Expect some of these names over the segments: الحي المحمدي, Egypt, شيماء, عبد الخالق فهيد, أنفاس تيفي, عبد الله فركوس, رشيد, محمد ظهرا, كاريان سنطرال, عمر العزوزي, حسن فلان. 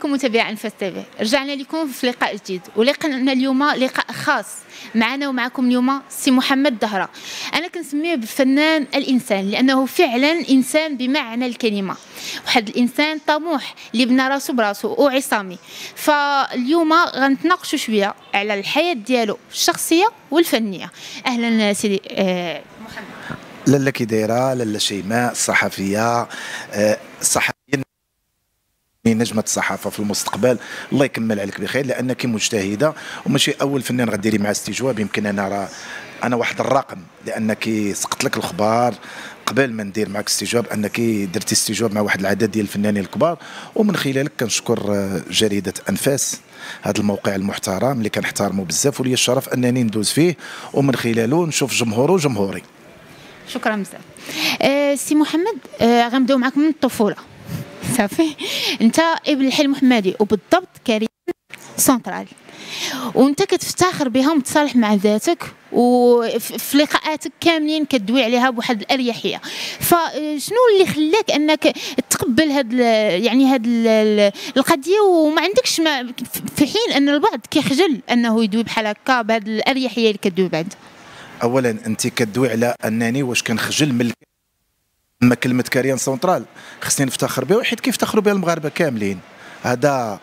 عليكم متابعي أنفاس تيفي، رجعنا لكم في لقاء جديد، ولقاءنا اليوم لقاء خاص. معنا ومعكم اليوم سي محمد ظهرا. أنا كنسميه بالفنان الإنسان، لأنه فعلا إنسان بمعنى الكلمة، واحد الإنسان طموح اللي بنى راسو براسو وعصامي. فاليوم غنتناقشوا شوية على الحياة ديالو الشخصية والفنية. أهلا سيدي محمد. لالا كي دايرة لالا شيماء الصحفية، الصحفيين من نجمة الصحافة في المستقبل، الله يكمل عليك بخير لأنك مجتهدة وماشي أول فنان غديري مع استجواب. يمكن أنا واحد الرقم، لأنك سقط لك الخبار قبل ما ندير معك استجواب أنك درتي استجواب مع واحد العدد ديال الفنانين الكبار، ومن خلالك كنشكر جريدة أنفاس، هذا الموقع المحترم اللي كنحترمه بزاف ولي الشرف أنني ندوز فيه ومن خلاله نشوف جمهوره وجمهوري. شكرا بزاف. سي محمد، غنبداو معاك من الطفوله صافي. انت ابن الحلم محمدي وبالضبط كاريان سنطرال، وانت كتفتخر بها ومتصالح مع ذاتك وفي لقاءاتك كاملين كتدوي عليها بواحد الاريحيه. فشنو اللي خلاك انك تقبل هاد القضيه وما عندكش، في حين ان البعض كيخجل انه يدوي بحال هكا بهاد الاريحيه اللي كتدوي بعد؟ اولا انت كدوي على انني واش كنخجل من اما كلمه كاريان سنطرال خصني نفتخر بها، حيت كيفتخروا بها المغاربه كاملين. هذا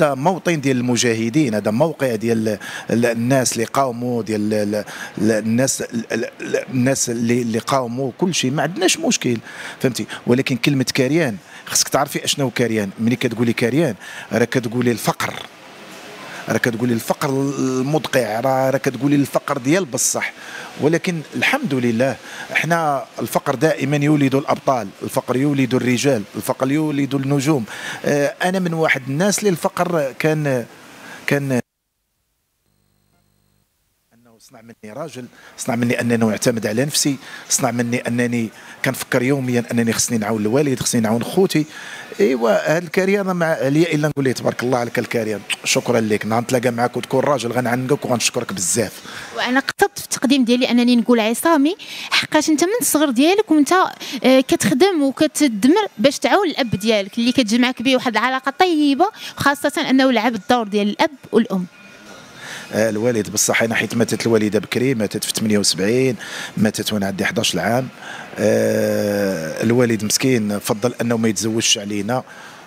موطن ديال المجاهدين، هذا موقع ديال الناس اللي قاوموا، ديال الناس اللي قاوموا كل شيء، ما عندناش مشكل فهمتي. ولكن كلمه كاريان خصك تعرفي اشنو كاريان. ملي كتقولي كاريان راه كتقولي الفقر، راه كتقولي الفقر المدقع، راه كتقولي الفقر ديال بصح. ولكن الحمد لله احنا الفقر دائما يولد الابطال، الفقر يولد الرجال، الفقر يولد النجوم. انا من واحد الناس اللي الفقر كان انه صنع مني راجل، صنع مني انني اعتمد على نفسي، صنع مني انني كنفكر يوميا انني خصني نعاون الوالد، خصني نعاون خوتي. ايوا هاد الكاريان ما عليا الا نقول ليه تبارك الله عليك الكاريان، شكرا لك. نهار نتلاقى معاك وتكون راجل غنعنقك وغنشكرك بزاف. وانا قصدت في التقديم ديالي انني نقول عصامي، حقاش انت من الصغر ديالك وانت كتخدم وكتدمر باش تعاون الاب ديالك اللي كتجمعك به واحد العلاقه طيبه، خاصه انه لعب الدور ديال الاب والام. الوالد بصح انا حيت ماتت الوالده بكري، ماتت في 78، ماتت وانا عندي 11 عام. الوالد مسكين فضل انه ما يتزوجش علينا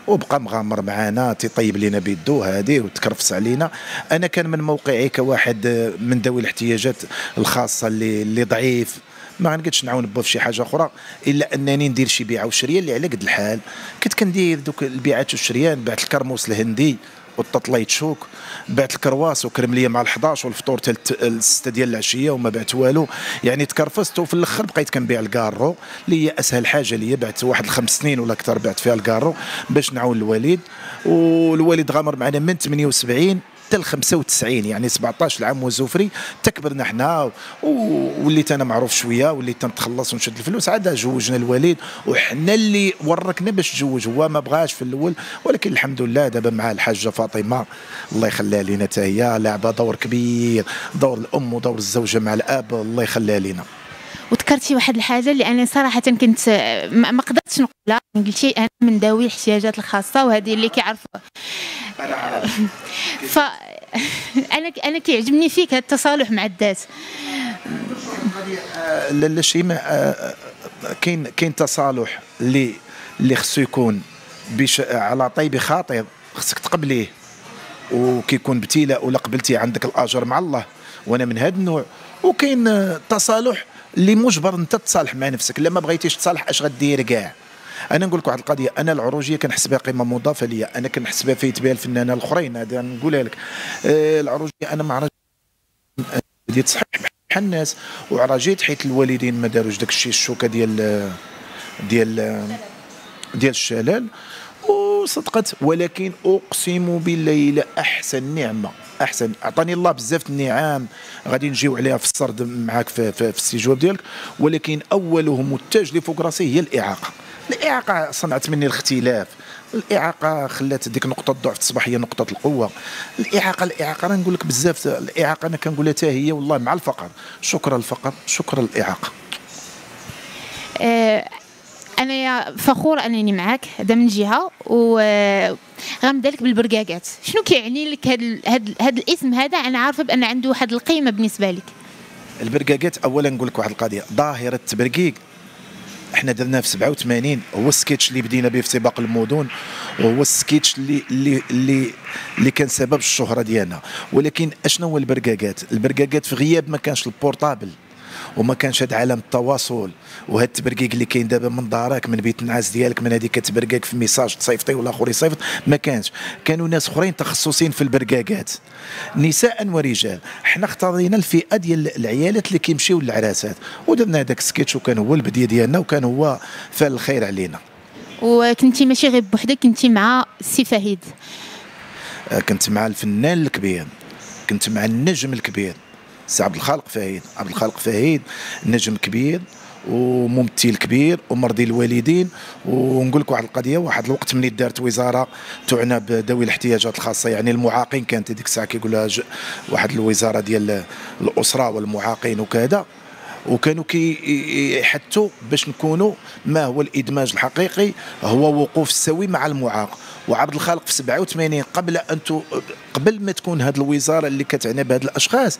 وبقى مغامر معنا، تيطيب لينا بيدو هذه وتكرفس علينا. انا كان من موقعي كواحد من ذوي الاحتياجات الخاصه اللي ضعيف، ما غنقدش نعاون با في شي حاجه اخرى الا انني ندير شي بيعه وشريه اللي على قد الحال. كنت كندير دوك البيعات والشريان، بعت الكرموس الهندي والططليت شوك، بعت الكرواس وكرمليه مع ال11 والفطور تاع السته ديال العشيه وما بعت والو، يعني تكرفست. وفي الاخر بقيت كنبيع الكارو اللي هي اسهل حاجه ليا، بعت واحد 5 سنين ولا اكثر بعت فيها الكارو باش نعاون الوالد. والوالد غامر معنا من 78 حتى ل 95، يعني 17 عام وزوفري تكبرنا حنا، ووليت انا معروف شويه، وليت تنتخلص ونشد الفلوس. عاد جوجنا الوالد وحنا اللي وركنا باش تزوج، هو ما بغاش في الاول. ولكن الحمد لله دابا مع الحاجه فاطمه الله يخليها لينا، حتى هي لعبه دور كبير، دور الام ودور الزوجه مع الاب، الله يخليها لينا. وذكرتي واحد الحاجه اللي انا صراحه كنت ما قدرتش نقولها، قلتي انا من ذوي الاحتياجات الخاصه، وهذه اللي كيعرفوها انا كيعجبني فيك هذا التصالح مع الذات. لا شيماء، كاين تصالح اللي خصو يكون على طيب خاطر، خصك تقبليه وكيكون ابتلاء، ولا قبلتي عندك الاجر مع الله، وانا من هذا النوع. وكاين تصالح اللي مجبر انت تصالح مع نفسك، لما بغيتيش تصالح اش غدير كاع. انا نقول لك واحد القضيه، انا العروجيه كنحسبها قيمه مضافه ليا، انا كنحسبها فايت بها الفنانه الاخرين، هذه نقولها لك. العروجيه انا ما عرفتش بديت صحيح بحال الناس وعراجيت، حيت الوالدين ما داروش داك الشيء، الشوكه ديال ديال ديال الشلال وصدقت. ولكن اقسم بالله احسن نعمه، احسن اعطاني الله بزاف النعم غادي نجيو عليها في السرد معاك في الاستجواب ديالك. ولكن اولهم والتاج اللي فوق راسي هي الاعاقه. الإعاقة صنعت مني الاختلاف، الإعاقة خلات ديك نقطة الضعف تصبح هي نقطة القوة. الإعاقة راه نقول لك بزاف، الإعاقة أنا كنقولها حتى هي والله مع الفقر، شكرا الفقر شكرا الإعاقة. انا فخور انني معاك، هذا من جهه، وغنبدا لك بالبركاكات. شنو كيعني لك هذا الاسم هذا؟ انا عارفه بان عنده واحد القيمه بالنسبه لك. البركاكات، اولا نقول لك واحد القضيه، ظاهره التبركيك احنا درناه في 87، هو السكيتش اللي بدينا به في سباق المدن، وهو السكيتش اللي كان سبب الشهره ديالنا. ولكن اشنو هو البركاكات؟ البركاكات في غياب ما كانش البورطابل وما كانش هذا عالم التواصل وهذا التبركيك اللي كاين دابا من دارك، من بيت النعاس ديالك، من هذيك كتبركاك في ميساج تصيفطي ولا اخر يصيفط، ما كانش. كانوا ناس اخرين تخصصين في البركاكات نساء ورجال، حنا اختارينا الفئه ديال العيالات اللي كيمشيو للعراسات، ودرنا هذاك السكيتش وكان هو البديه ديالنا وكان هو فعل الخير علينا. وكنتي ماشي غير بوحدك، كنتي مع السي فهيد؟ كنت مع الفنان الكبير، كنت مع النجم الكبير سي عبد الخالق فهيد. عبد الخالق فهيد نجم كبير وممثل كبير ومرضي الوالدين. ونقول لك واحد القضيه، واحد الوقت ملي دارت وزاره تعنى بذوي الاحتياجات الخاصه، يعني المعاقين، كانت هذيك الساعه كيقولها واحد الوزاره ديال الاسره والمعاقين وكذا، وكانوا كيحثوا باش نكونوا ما هو الادماج الحقيقي هو وقوف سوي مع المعاق. وعبد الخالق في 87 قبل ما تكون هذه الوزاره اللي كتعنى بهذ الاشخاص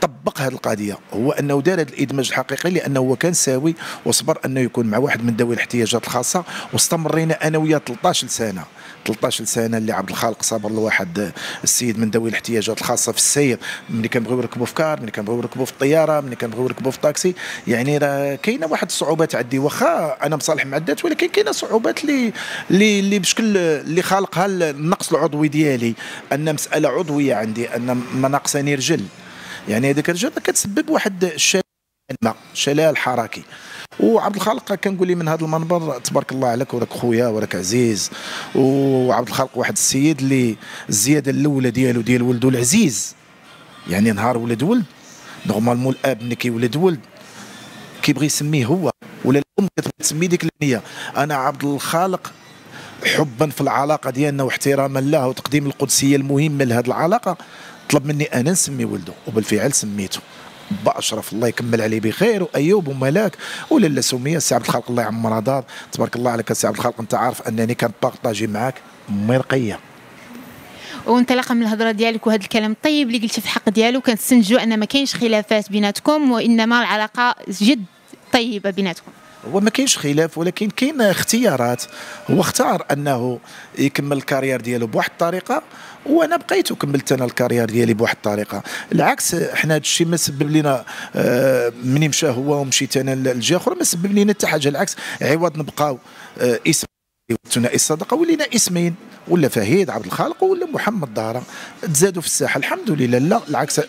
طبق هذه القضيه، هو انه دار هذا الادماج الحقيقي، لانه هو كان ساوي وصبر انه يكون مع واحد من ذوي الاحتياجات الخاصه. واستمرينا انا وياه 13 سنه اللي عبد الخالق صبر لواحد السيد من ذوي الاحتياجات الخاصه في السير، ملي كنبغيو نركبوا في كار، ملي كنبغيو نركبوا في الطياره، ملي كنبغيو نركبوا في طاكسي، يعني راه كاينه واحد الصعوبات عندي، واخا انا مصالح مع الذات ولكن كاينه صعوبات اللي بشكل اللي خالقها النقص العضوي ديالي، ان مساله عضويه عندي، ان ما ناقصاني رجل، يعني هذيك الرجل كتسبب واحد الشلل حركي. وعبد الخالق كنقول لي من هذا المنبر تبارك الله عليك، وراك خويا وراك عزيز. وعبد الخالق واحد السيد اللي الزياده الاولى ديالو ديال ولده العزيز، يعني نهار ولد نورمالمون الاب ملي كيولد ولد كيبغي يسميه هو، ولا الام كتبغي تسمي ديك البنيه. انا عبد الخالق حبا في العلاقه ديالنا واحتراما له وتقديم القدسيه المهمه لهذه العلاقه طلب مني انا نسمي ولده، وبالفعل سميته باشرف، الله يكمل عليه بخير، وايوب وملاك وللا سميه السي عبد الخالق الله يعمرها دار. تبارك الله عليك السي عبد الخالق، انت عارف انني كنبارطاجي معاك مرقيه. وانطلاقا من الهضره ديالك وهذا الكلام الطيب اللي قلتي في الحق ديالو، كنستنتجوا ان ما كاينش خلافات بيناتكم، وانما العلاقه جد طيبه بيناتكم. هو ما كاينش خلاف، ولكن كاين اختيارات، هو اختار انه يكمل الكارير ديالو بواحد الطريقه، وانا بقيت وكملت انا الكارير ديالي بواحد الطريقه. العكس، حنا هذا الشيء ما سبب لنا مني مشى هو ومشيت انا لجهه اخرى ما سبب لنا حتى حاجه، العكس عوض نبقاو اسم ثنائي الصدقه ولينا اسمين، ولا فهيد عبد الخالق ولا محمد ظهرا، تزادوا في الساحه الحمد لله. لا العكس،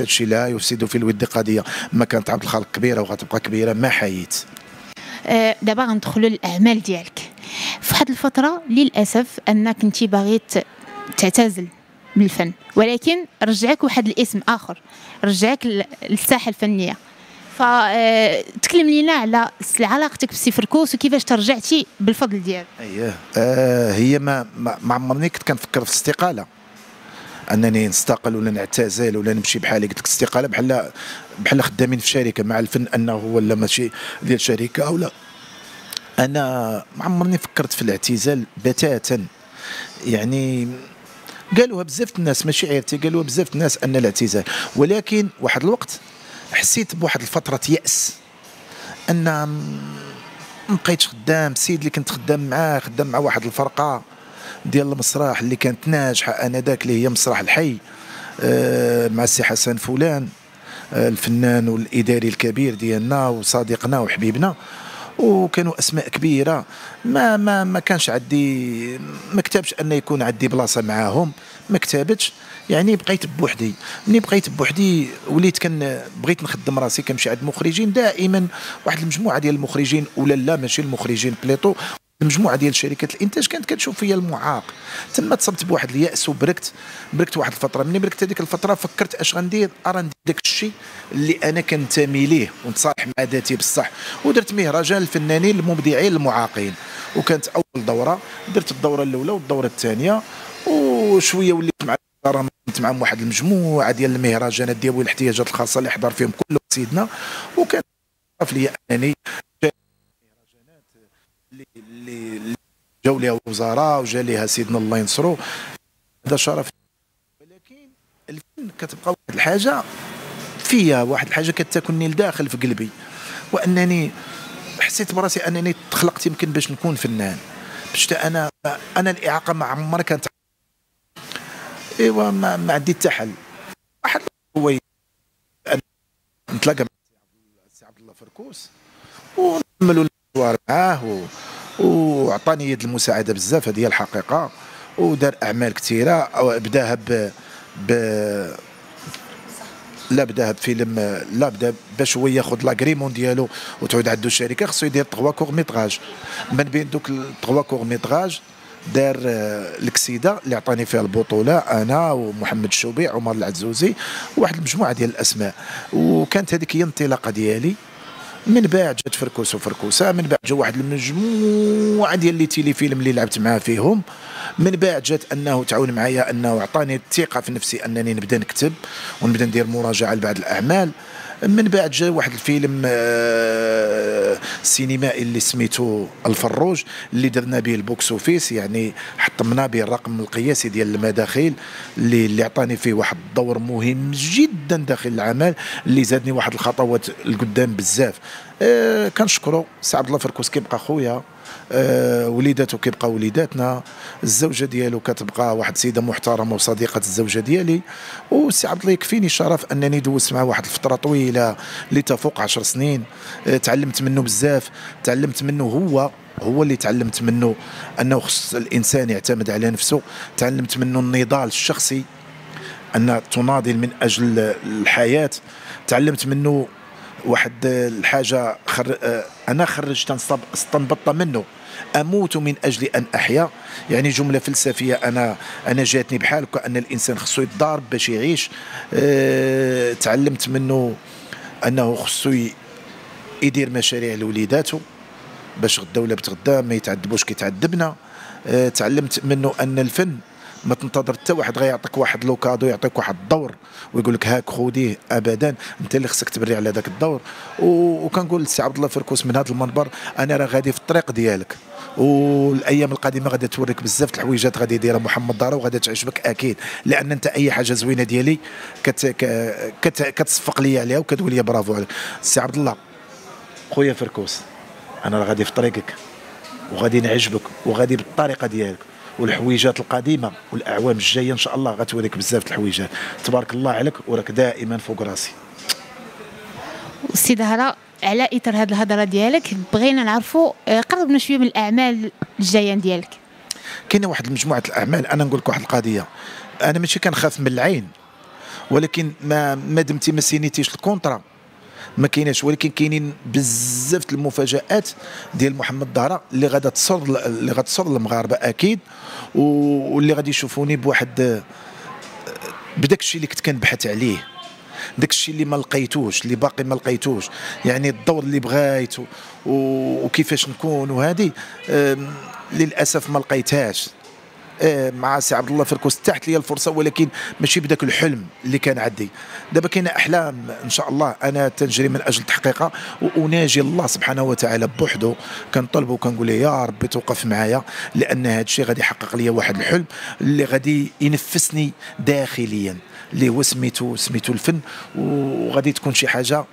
هادشي لا يفسد في الود قضيه، ما كانت عبد الخالق كبيره وغتبقى كبيره ما حييت. دابا غندخلوا للاعمال ديالك. في واحد الفتره للاسف انك كنت باغيت تعتزل بالفن، ولكن رجعك واحد الاسم اخر، رجعك للساحه الفنيه، فتكلم لينا على علاقتك بالسي فركوس وكيفاش ترجعتي بالفضل ديالك. اييه، هي ما عمرني كنت كنفكر في الاستقاله، انني نستقل ولا نعتزل ولا نمشي بحالي. قلت لك الاستقاله بحال خدامين في شركه مع الفن انه ولا ماشي ديال شركه ولا، انا ما عمرني فكرت في الاعتزال بتاتا. يعني قالوها بزاف الناس، ماشي عيرتي، قالوها بزاف الناس ان الاعتزال، ولكن واحد الوقت حسيت بواحد الفتره يأس ان ما بقيتش خدام. السيد اللي كنت خدام معاه خدام مع واحد الفرقه ديال المسرح اللي كانت ناجحه انذاك، اللي هي مسرح الحي، مع السي حسن فلان، الفنان والاداري الكبير ديالنا وصديقنا وحبيبنا، وكانوا اسماء كبيره. ما كانش عندي، ما كتبش ان يكون عندي بلاصه معاهم، ما كتبتش، يعني بقيت بوحدي. ملي بقيت بوحدي وليت بغيت نخدم راسي، كنمشي عند مخرجين دائما، واحد المجموعه ديال المخرجين ولا لا ماشي المخرجين بليطو، المجموعه ديال شركات الانتاج كانت كتشوف فيا المعاق. تما تصبت بواحد الياس وبركت واحد الفتره. ملي بركت هذيك الفتره فكرت اش غندير، ندير داك الشيء اللي انا كنتمي ليه ونتصالح مع ذاتي بصح، ودرت مهرجان الفنانين المبدعين المعاقين، وكانت اول دوره، درت الدوره الاولى والدوره الثانيه، وشويه وليت مع كنت معهم واحد المجموعه ديال المهرجانات ديال الاحتياجات الخاصه اللي حضر فيهم كل سيدنا، وكان عرف لي انني مهرجانات جاو ليها وزراء وجا ليها سيدنا الله ينصرو، هذا شرف. ولكن الفن كتبقى واحد الحاجه فيا، واحد الحاجه كتاكلني لداخل في قلبي، وانني حسيت براسي انني تخلقت يمكن باش نكون فنان. باش انا الاعاقه ما عمرها كانت ايوا ما عندي حتى حل. واحد هو نتلاقى مع السي عبد الله فركوس ونعملوا الحوار معاه، وعطاني يد المساعده بزاف، هذه هي الحقيقه. ودار اعمال كثيره، بداها بداها بفيلم، بدا باش هو ياخذ لاغريمون ديالو وتعود عندو الشركه، خصو يدير 3 كور ميتراج. من بين دوك 3 كور ميتراج دار الكسيده اللي عطاني فيها البطوله انا ومحمد الشوبيع عمر العزوزي وواحد المجموعه ديال الاسماء، وكانت هذيك هي الانطلاقه ديالي. من بعد جات فركوس وفركوسه، من بعد جا واحد المجموعه ديال لي تيليفيلم اللي لعبت معاه فيهم. من بعد جات انه تعاون معايا، انه عطاني الثقه في نفسي انني نبدا نكتب ونبدا ندير مراجعه لبعض الاعمال. من بعد جا واحد الفيلم سينمائي اللي سميتو الفروج، اللي درنا به البوكس اوفيس، يعني حطمنا به الرقم القياسي ديال المداخيل، اللي عطاني فيه واحد الدور مهم جدا داخل العمل، اللي زادني واحد الخطوات لقدام بزاف. كنشكرو سي عبد الله فركوس، كيبقى خويا، وليداتو كيبقى وليداتنا، الزوجه ديالو كتبقى واحد السيده محترمه وصديقه الزوجه ديالي. وسي عبد الله يكفيني شرف انني دوزت معاه واحد الفتره طويله اللي تفوق 10 سنين. تعلمت منه بزاف، تعلمت منه هو اللي تعلمت منه انه خص الانسان يعتمد على نفسه. تعلمت منه النضال الشخصي، ان تناضل من اجل الحياه. تعلمت منه واحد الحاجه، انا خرجت استنبطت منه اموت من اجل ان احيا، يعني جمله فلسفيه انا جاتني بحال كأن الانسان خصو يتضارب باش يعيش. تعلمت منه انه خصو يدير مشاريع لوليداتو باش غدا ولا بتغدا ما يتعذبوش كيتعذبنا. تعلمت منه ان الفن ما تنتظر حتى واحد غيعطيك واحد لوكادو، يعطيك واحد الدور ويقول لك هاك خوديه، ابدا انت اللي خصك تبري على ذاك الدور. وكنقول للسي عبد الله فركوس من هذا المنبر، انا راه غادي في الطريق ديالك، والايام القادمه غادي توريك بزاف الحويجات غادي يديرها محمد ظهرا وغادي تعجبك اكيد، لان انت اي حاجه زوينه ديالي كتصفق لي عليها وكتقول لي برافو عليك. السي عبد الله خويا فركوس، انا راه غادي في طريقك وغادي نعجبك وغادي بالطريقه ديالك، والحويجات القديمه والاعوام الجايه ان شاء الله غتوريك بزاف الحويجات. تبارك الله عليك، وراك دائما فوق راسي. السيده هراء، على اثر هذه الهضره ديالك بغينا نعرفوا، قربنا شويه من الاعمال الجايه ديالك. كاينه واحد المجموعه الاعمال. انا نقول لك واحد القضيه، انا ماشي كنخاف من العين، ولكن ما دمتي ما سينيتيش الكونترا ما كايناش. ولكن كاينين بزاف المفاجآت ديال محمد ظهرا اللي غتصر المغاربه اكيد، واللي غادي يشوفوني بواحد بداك الشيء اللي كنت كنبحث عليه، داك الشيء اللي ما لقيتوش، اللي باقي ما لقيتوش، يعني الدور اللي بغيت وكيفاش نكون، وهذه للاسف ما لقيتهاش. مع سي عبد الله فركوس تحت لي الفرصه، ولكن ماشي بداك الحلم اللي كان عندي. دابا كاينه احلام ان شاء الله انا تنجري من اجل تحقيقها، وناجي الله سبحانه وتعالى بوحده كنطلبه وكنقول له يا ربي توقف معايا، لان هذا الشيء غادي يحقق لي واحد الحلم اللي غادي ينفسني داخليا، اللي هو سميتو الفن. وغادي تكون شي حاجه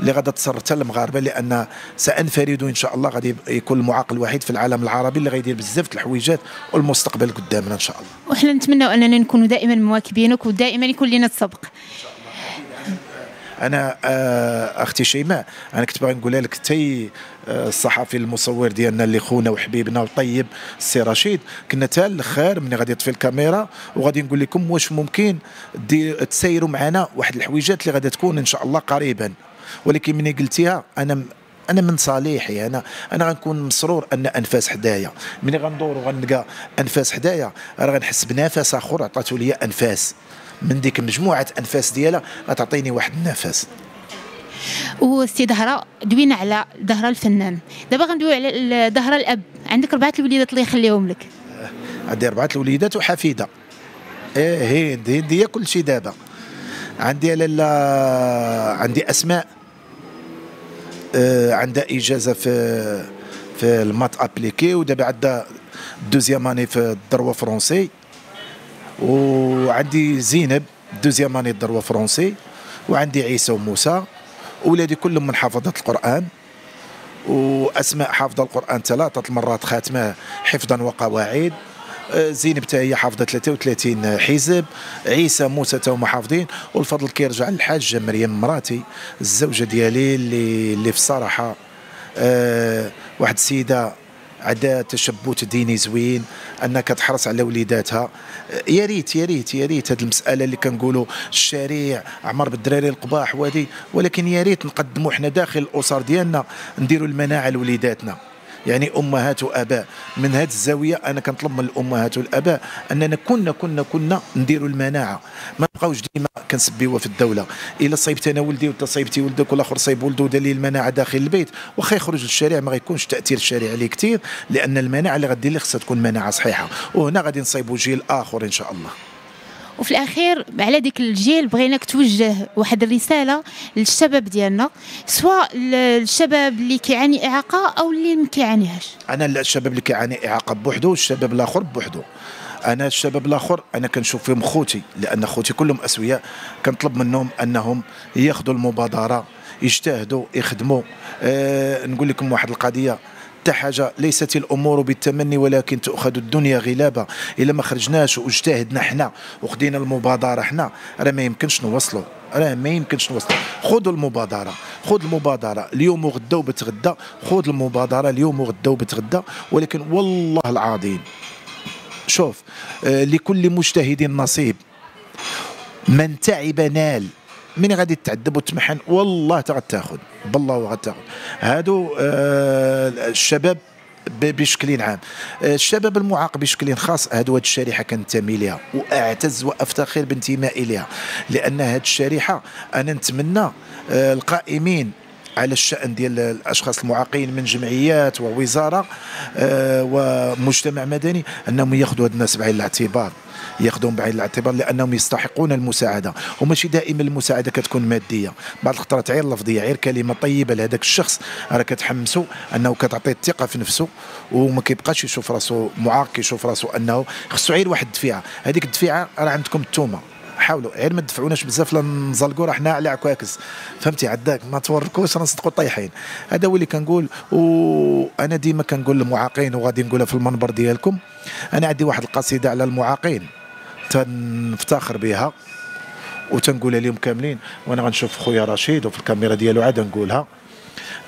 اللي غادا تصر حتى المغاربه، لان سانفرد ان شاء الله، غادي يكون المعاق الوحيد في العالم العربي اللي غيدير بزاف الحويجات، والمستقبل قدامنا ان شاء الله. وحنا نتمنوا اننا نكونوا دائما مواكبينك، ودائما يكون لنا السبق. انا اختي شيماء، انا كنت باغي نقولها لك، حتى الصحفي المصور ديالنا اللي خونا وحبيبنا وطيب السي رشيد، كنا حتى الاخر ملي غادي يطفي الكاميرا وغادي نقول لكم واش ممكن تسيروا معنا واحد الحويجات اللي غادا تكون ان شاء الله قريبا. ولكن ملي قلتيها، انا من صالحي، انا غنكون مسرور ان انفاس حدايا. ملي غندور وغنلقى انفاس حدايا، راه غنحس بنفس اخر عطاتو لي انفاس، من ديك مجموعه انفاس ديالها غتعطيني واحد النفس. والسي ظهرا، دوينا على ظهرا الفنان، دابا غندويو على ظهرا الاب. عندك 4 الوليدات الله يخليهم لك. عندي 4 الوليدات وحفيده. هند هي كل شيء. دابا عندي لاله، عندي اسماء عندها اجازه في المات ابليكي، ودابا عندها دوزيام اني في الدروة فرونسي، وعندي زينب دوزيام اني الدروة فرونسي، وعندي عيسى وموسى، ولادي كلهم من حافظة القرآن، وأسماء حافظة القرآن 3 مرات خاتمه حفظا وقواعد. زينب تا هي حافظه 33 حزب، عيسى موسى تا هما حافظين، والفضل كيرجع للحاجه مريم مراتي الزوجه ديالي اللي في الصراحه واحد السيده عندها تشبت ديني زوين، انها كتحرص على وليداتها. يا ريت يا ريت يا ريت هذه المساله اللي كنقولوا الشارع عمر بالدراري القباح وهذه، ولكن يا ريت نقدموا حنا داخل الاسر ديالنا نديروا المناعه لوليداتنا، يعني امهات واباء. من هذه الزاويه انا كنطلب من الامهات والاباء اننا كنا نديروا المناعه، ما نبقاوش ديما كنسبيوها في الدوله. الا صيبت انا ولدي وانت صيبتي ولدك ولا اخر صيب ولده ودار لي المناعه داخل البيت، واخا يخرج للشارع ما غيكونش تاثير الشارع عليه كثير، لان المناعه اللي غدير ليه خصها تكون مناعه صحيحه، وهنا غادي نصيبوا جيل اخر ان شاء الله. وفي الاخير على ديك الجيل بغيناك توجه واحد الرساله للشباب ديالنا، سواء الشباب اللي كيعاني اعاقه او اللي ما كيعانيهاش. انا الشباب اللي كيعاني اعاقه بوحدو والشباب الاخر بوحدو. انا الشباب الاخر انا كنشوف فيهم خوتي، لان خوتي كلهم اسوياء، كنطلب منهم انهم ياخذوا المبادره، يجتهدوا، يخدموا. نقول لكم واحد القضيه، حتى حاجه ليست الامور بالتمني ولكن تؤخذ الدنيا غلابه. الا ما خرجناش واجتهدنا حنا وخدينا المبادره حنا راه ما يمكنش نوصلوا، راه ما يمكنش نوصلوا. خذوا المبادره، خذ المبادره اليوم وغدا وبتغدا، خذ المبادره اليوم وغدا وبتغدا. ولكن والله العظيم شوف، لكل مجتهد نصيب، من تعب نال. من غادي تعذب وتمحن والله تاخذ، بالله وغتاخذ. هادو الشباب بشكل عام، الشباب المعاق بشكل خاص، هادو هاد الشريحه كنتمي ليها، واعتز وافتخر بانتمائي ليها، لان هاد الشريحه انا نتمنى القائمين على الشأن ديال الأشخاص المعاقين من جمعيات ووزارة ومجتمع مدني أنهم ياخذوا هاد الناس بعين الاعتبار، ياخذوهم بعين الاعتبار، لأنهم يستحقون المساعدة. وماشي دائما المساعدة كتكون مادية، بعض الخطرات غير لفظية، غير كلمة طيبة لهذاك الشخص راه كتحمسو، أنه كتعطيه الثقة في نفسه وما كيبقاش يشوف راسو معاق، كيشوف راسو أنه خصو غير واحد الدفيعة. هذيك الدفيعة راه عندكم التومة، حاولوا غير ما تدفعوناش بزاف، لا نزلقوا راه حنا على عكاكس، فهمتي عداك ما توركوش راه نصدقوا طايحين. هذا هو اللي كنقول. وانا ديما كنقول للمعاقين وغادي نقولها في المنبر ديالكم، انا عندي واحد القصيده على المعاقين تنفتخر بها وتنقولها لهم كاملين، وانا غنشوف خويا رشيد وفي الكاميرا ديالو عاد نقولها.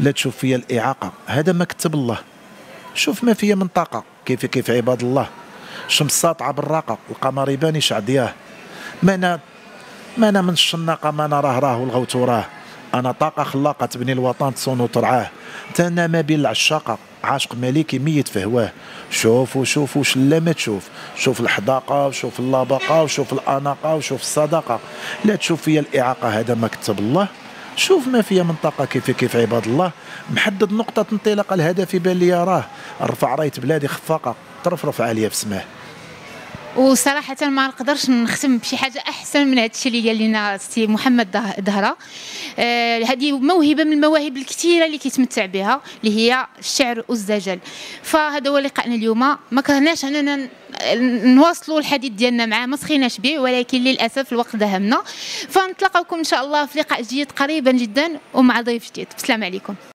لا تشوف فيا الاعاقه، هذا ما كتب الله، شوف ما فيا من طاقه، كيف كيف عباد الله، الشمس ساطعه بالراقه، القمر يباني شعدياه، ما أنا من الشناقة، ما أنا راه والغوت وراه، أنا طاقة خلاقة تبني الوطن تصون وترعاه، تانا ما بين العشاقة عاشق مليكي ميت فهواه. شوفوا شوفوا شلا ما تشوف، شوف الحداقة وشوف اللبقة وشوف الأناقة وشوف الصداقة. لا تشوف فيا الإعاقة، هذا ما كتب الله، شوف ما فيها من طاقة، كيف كيف عباد الله. محدد نقطة انطلاق، الهدف بان لي راه، رفع راية بلادي خفاقة، ترفرف عالية في سماه. وصراحة ما نقدرش نختم بشي حاجة أحسن من هذا الشيء اللي قال لنا سي محمد ظهرا. هذه موهبة من المواهب الكثيرة اللي كيتمتع بها، اللي هي الشعر والزجل. فهذا هو لقائنا اليوم، ما كرهناش أننا نواصلوا الحديث ديالنا معاه، ما سخيناش به، ولكن للأسف الوقت داهمنا. فنتلاقاكم إن شاء الله في لقاء جديد قريبا جدا ومع ضيف جديد. السلام عليكم.